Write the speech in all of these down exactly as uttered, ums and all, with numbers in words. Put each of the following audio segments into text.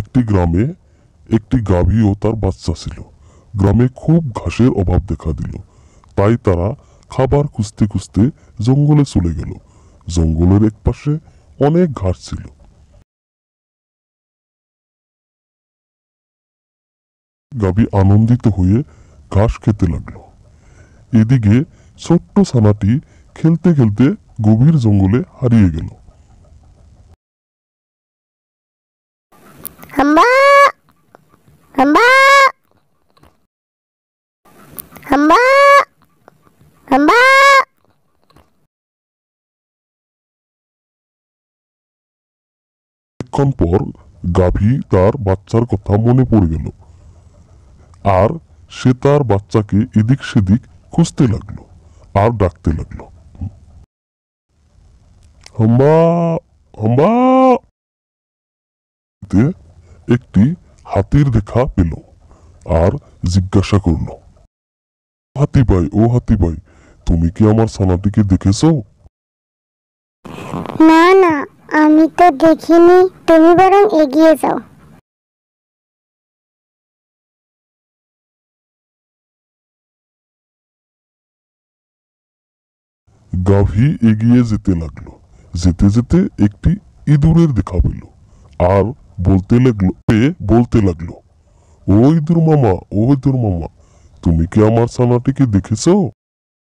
একটি গ্রামে একটি গাভী ও তার বাচ্চা ছিল। গ্রামে খুব ঘাসের অভাব দেখা দিল, তাই তারা খাবার খুঁজতে খুঁজতে জঙ্গলে চলে গেল। জঙ্গলের এক পাশে অনেক ঘাস ছিল। গাভী আনন্দিত হয়ে ঘাস খেতে লাগলো। এদিকে ছোট্ট ছানাটি খেলতে খেলতে গভীর জঙ্গলে হারিয়ে গেল। হাম্বা হাম্বা হাম্বা হাম্বা। কিছুক্ষণ পর গাভী তার বাচ্চার কথা মনে পড়ে গেল, আর সে তার বাচ্চাকে এদিক সেদিক খুঁজতে লাগলো আর ডাকতে লাগলো, হাম্বা হাম্বা। একটি হাতির দেখা পেল আর জিজ্ঞাসা করল, হাতি ভাই ও হাতি ভাই, তুমি কি আমার ছানাটিকে দেখেছো? না না, আমি তো দেখিনি, তুমি বরং এগিয়ে যাও। গাভী এগিয়ে যেতে লাগলো। যেতে যেতে একটি ইঁদুরের দেখা পেল আর বলতে লাগলো বলতে লাগলো ও ইঁদুর মামা, ও ইঁদুর মামা, তুমি কি আমার ছানাটিকে দেখেছো?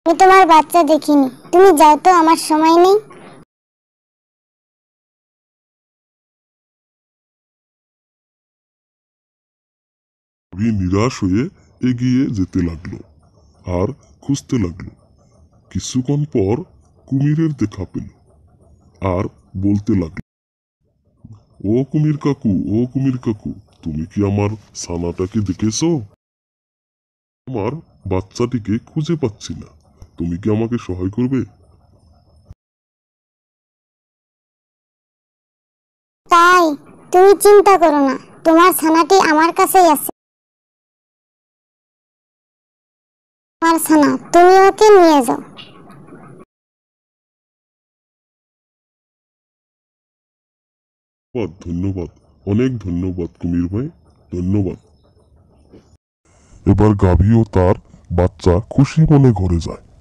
আমি তোমার বাচ্চা দেখিনি, তুমি যাও তো, আমার সময় নেই। গাভী নিরাশ হয়ে এগিয়ে যেতে লাগলো আর খুঁজতে লাগলো। কিছুক্ষণ পর কুমিরের দেখা পেল আর বলতে লাগলো, ও কুমির কাকু, ও কুমির কাকু, তুমি কি আমার ছানাটাকে দেখেছো? আমার বাচ্চাটিকে খুঁজে পাচ্ছি না, তুমি কি আমাকে সহায় করবে? তাই তুমি চিন্তা করো না, তোমার ছানাটি আমার কাছেই আছে। আমার ছানা, তুমি ওকে নিয়ে যাও। ধন্যবাদ, অনেক ধন্যবাদ কুমির ভাই, ধন্যবাদ। এবার গাভী ও তার বাচ্চা খুশি মনে ঘরে যায়।